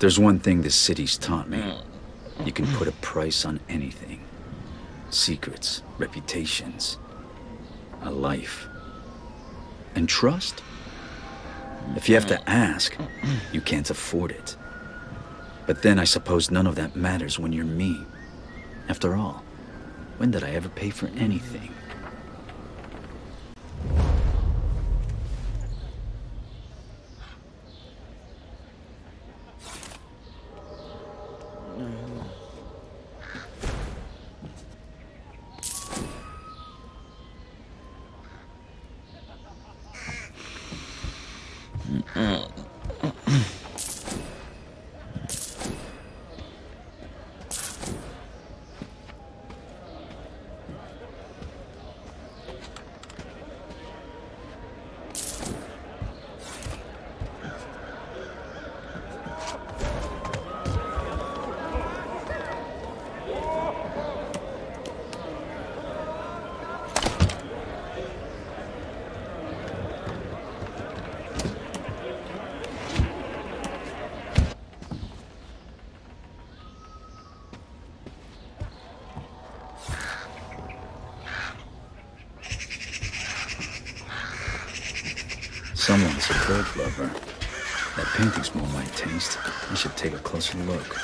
There's one thing the city's taught me. You can put a price on anything. Secrets, reputations, a life. And trust? If you have to ask, you can't afford it. But then I suppose none of that matters when you're me. After all, when did I ever pay for anything? Someone's a bird lover. That painting's more my taste. I should take a closer look.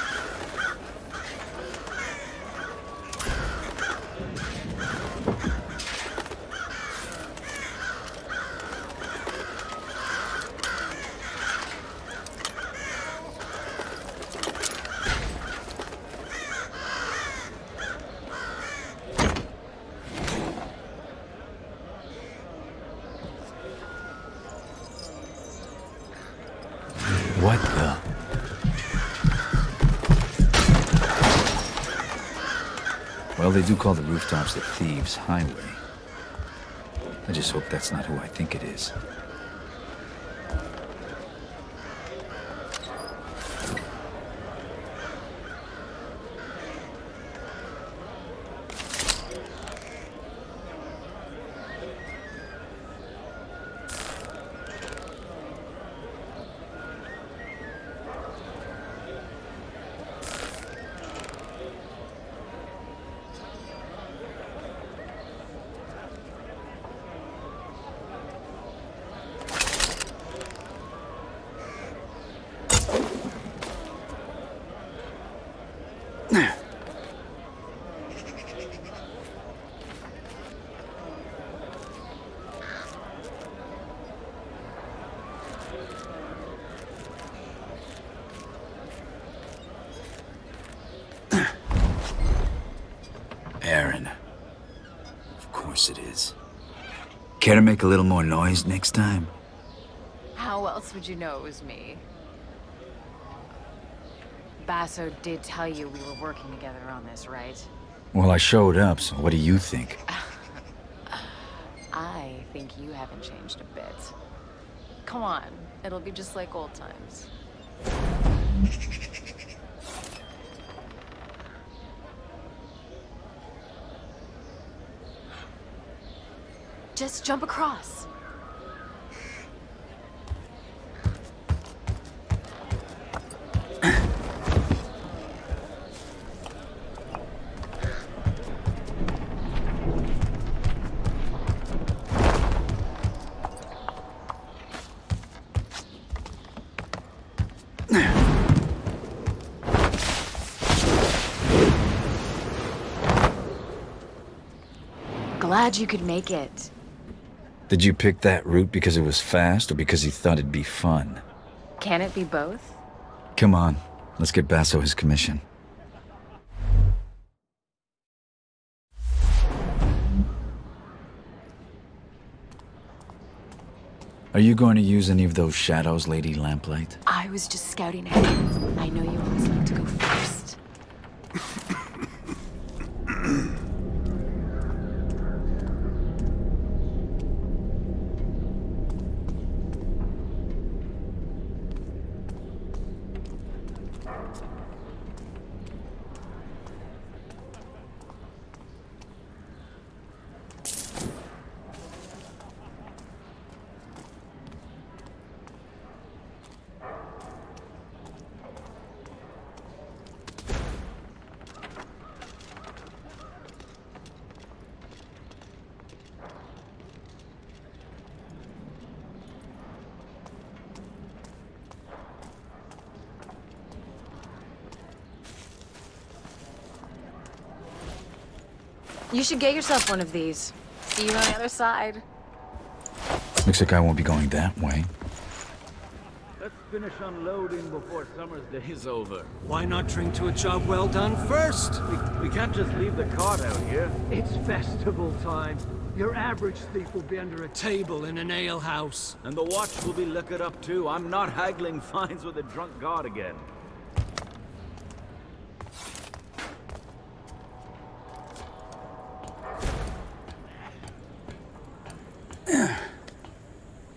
They do call the rooftops the Thieves' Highway. I just hope that's not who I think it is. Care to make a little more noise next time? How else would you know it was me? Basso did tell you we were working together on this, right? Well, I showed up, so what do you think? I think you haven't changed a bit. Come on, it'll be just like old times. Just jump across. Glad you could make it. Did you pick that route because it was fast, or because you thought it'd be fun? Can it be both? Come on, let's get Basso his commission. Are you going to use any of those shadows, Lady Lamplight? I was just scouting ahead. I know you always like to go first. You should get yourself one of these. See you on the other side. Looks like I won't be going that way. Let's finish unloading before summer's day is over. Why not drink to a job well done first? We can't just leave the cart out here. It's festival time. Your average thief will be under a table in an ale house. And the watch will be liquored up too. I'm not haggling fines with a drunk guard again.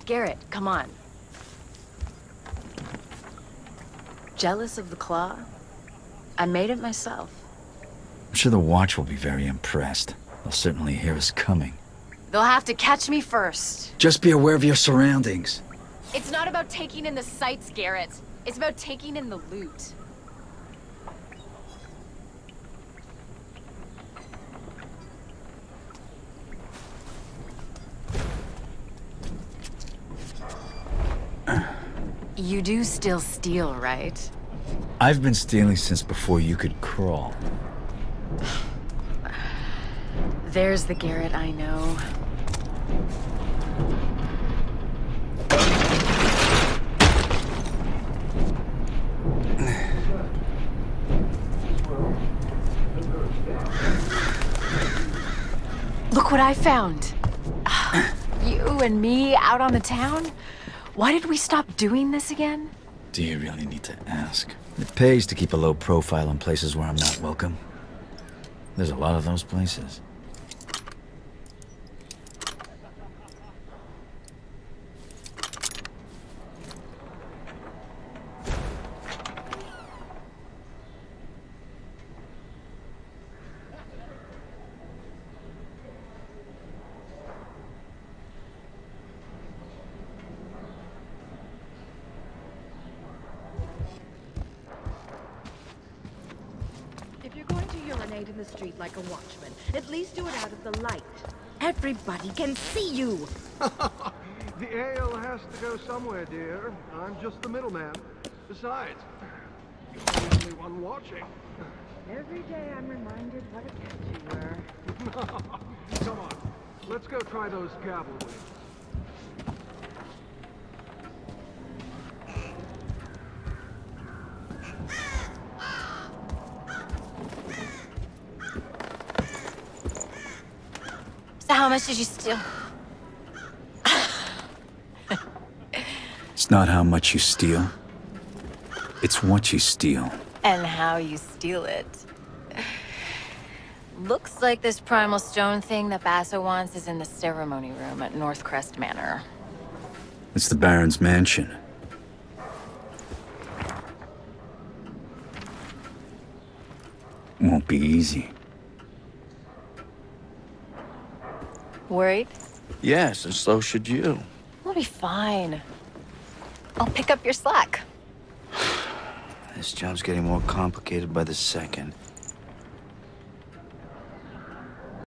Garrett, come on. Jealous of the claw? I made it myself. I'm sure the watch will be very impressed. They'll certainly hear us coming. They'll have to catch me first. Just be aware of your surroundings. It's not about taking in the sights, Garrett. It's about taking in the loot. You do still steal, right? I've been stealing since before you could crawl. There's the Garrett I know. Look what I found. You and me out on the town? Why did we stop doing this again? Do you really need to ask? It pays to keep a low profile in places where I'm not welcome. There's a lot of those places. In the street like a watchman. At least do it out of the light. Everybody can see you. The ale has to go somewhere, dear. I'm just the middleman. Besides, you're the only one watching. Every day I'm reminded what a cat you were. Come on, let's go try those gavel wings. How much did you steal? It's not how much you steal. It's what you steal. And how you steal it. Looks like this primal stone thing that Basso wants is in the ceremony room at Northcrest Manor. It's the Baron's mansion. Won't be easy. Worried? Yes, and so should you. We'll be fine. I'll pick up your slack. This job's getting more complicated by the second.